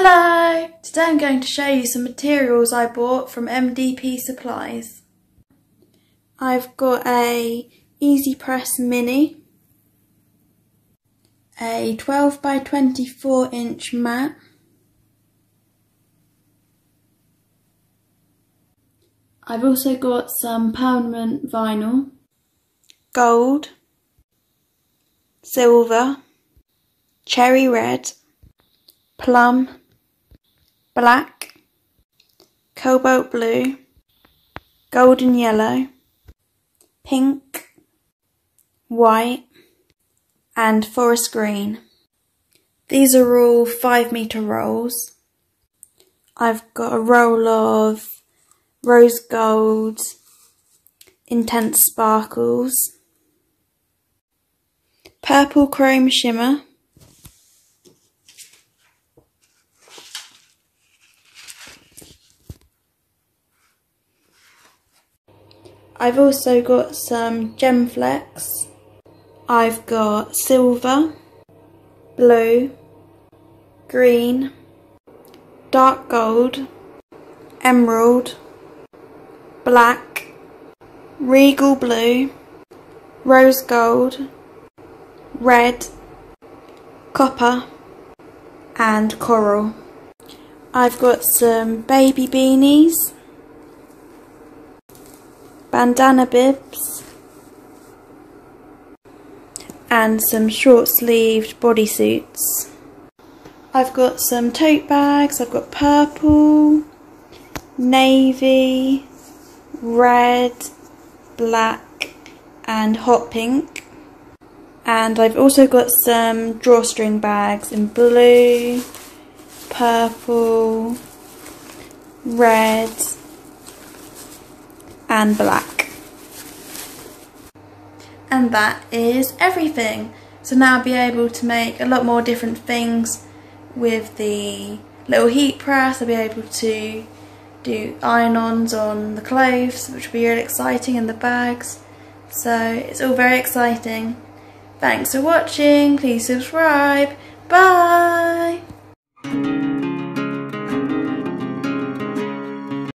Hello! Today I'm going to show you some materials I bought from MDP Supplies. I've got a EasyPress Mini, a 12 by 24 inch mat, I've also got some permanent vinyl, gold, silver, cherry red, plum, black, cobalt blue, golden yellow, pink, white and forest green. These are all 5 metre rolls. I've got a roll of rose gold, intense sparkles, purple chrome shimmer, I've also got some Gemflex. I've got silver, blue, green, dark gold, emerald, black, regal blue, rose gold, red, copper and coral. I've got some baby beanies, bandana bibs and some short sleeved bodysuits. I've got some tote bags. I've got purple, navy, red, black and hot pink, and I've also got some drawstring bags in blue, purple, red and black. And that is everything. So now I'll be able to make a lot more different things with the little heat press. I'll be able to do iron-ons on the clothes, which will be really exciting, and the bags. So it's all very exciting. Thanks for watching. Please subscribe. Bye.